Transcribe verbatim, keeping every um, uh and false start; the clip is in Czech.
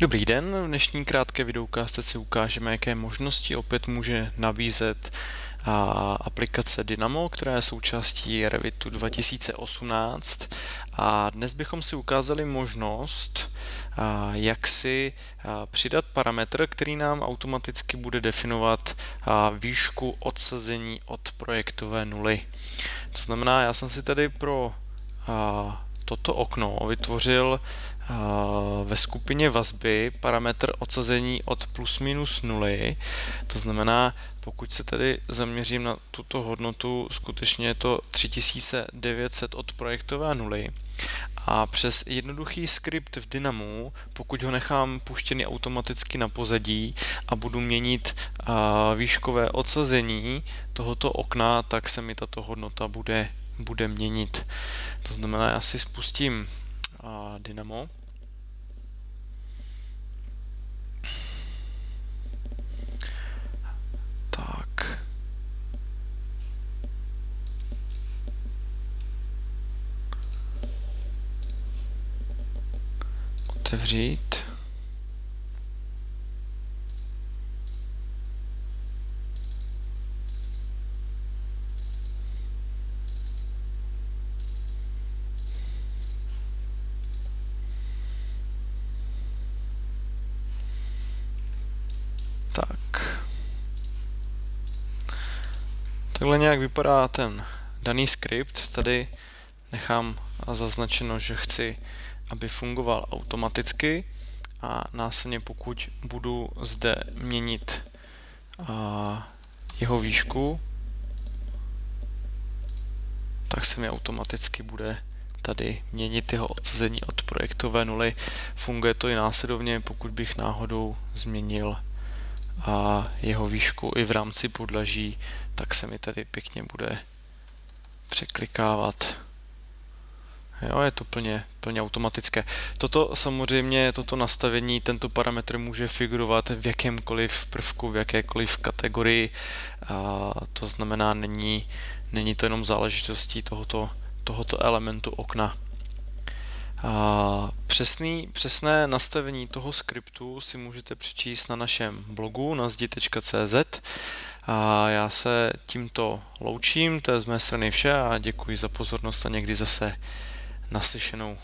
Dobrý den, v dnešní krátké videoukázce si ukážeme, jaké možnosti opět může nabízet aplikace Dynamo, která je součástí Revitu dva tisíce osmnáct. A dnes bychom si ukázali možnost, jak si přidat parametr, který nám automaticky bude definovat výšku odsazení od projektové nuly. To znamená, já jsem si tady pro toto okno vytvořil ve skupině vazby parametr odsazení od plus minus nuly. To znamená, pokud se tady zaměřím na tuto hodnotu, skutečně je to tři tisíce devět set od projektové nuly. A přes jednoduchý skript v Dynamu, pokud ho nechám puštěný automaticky na pozadí a budu měnit výškové odsazení tohoto okna, tak se mi tato hodnota bude, bude měnit. To znamená, já si spustím Dynamo. Tak. Otevřít. Tak. Takhle nějak vypadá ten daný skript. Tady nechám zaznačeno, že chci, aby fungoval automaticky, a následně pokud budu zde měnit jeho výšku, tak se mi automaticky bude tady měnit jeho odsazení od projektové nuly. Funguje to i následovně, pokud bych náhodou změnil a jeho výšku i v rámci podlaží, tak se mi tady pěkně bude překlikávat. Jo, je to plně, plně automatické. Toto samozřejmě, toto nastavení, tento parametr může figurovat v jakémkoliv prvku, v jakékoliv kategorii. A to znamená, není, není to jenom záležitostí tohoto, tohoto elementu okna. A přesný, přesné nastavení toho skriptu si můžete přečíst na našem blogu na zdi tečka cz. A já se tímto loučím, to je z mé strany vše a děkuji za pozornost a někdy zase naslyšenou.